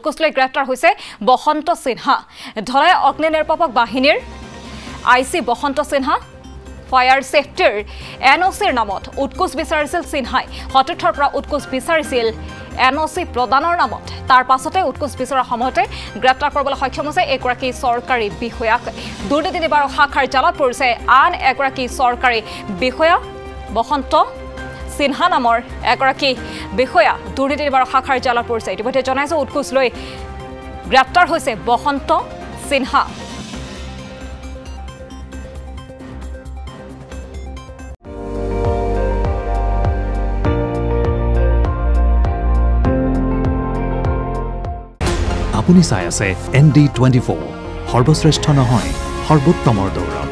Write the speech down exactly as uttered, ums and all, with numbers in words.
উৎকোচলৈ গ্ৰেপ্তাৰ হৈছে বহন্ত সিনহা ধৰাই অগ্নিনিৰ্বাপক বাহিনীৰ আইসি বহন্ত সিনহা ফায়াৰ সেফটিৰ এনওসিৰ নামত উৎকোচ বিচাৰিছিল সিনহাই সতীৰ্থৰ পৰা উৎকোচ বিচাৰিছিল এনওসি প্ৰদানৰ নামত তাৰ পাছতে উৎকোচ বিচাৰৰ সময়তে গ্ৰেপ্তাৰ কৰিবলৈ সক্ষম হৈছে এগৰাকী চৰকাৰী বিষয়া দুৰ্নীতি নিবাৰক শাখাৰ জালত পৰিছে আন এগৰাকী চৰকাৰী বিষয়া বহন্ত সিনহা নামৰ এগৰাকী বিষয়া দুৰ্নীতি নিবাৰক শাখাৰ জালত পৰিছে ইতিমধ্যে জনাইছে উৎকোচ লৈ গ্ৰেপ্তাৰ হৈছে বহন্ত সিনহা আপুনি চাই আছে এন ডি টুৱেণ্টি ফ'ৰ সৰ্বশ্ৰেষ্ঠ নহয় সৰ্বোত্তমৰ দৌৰা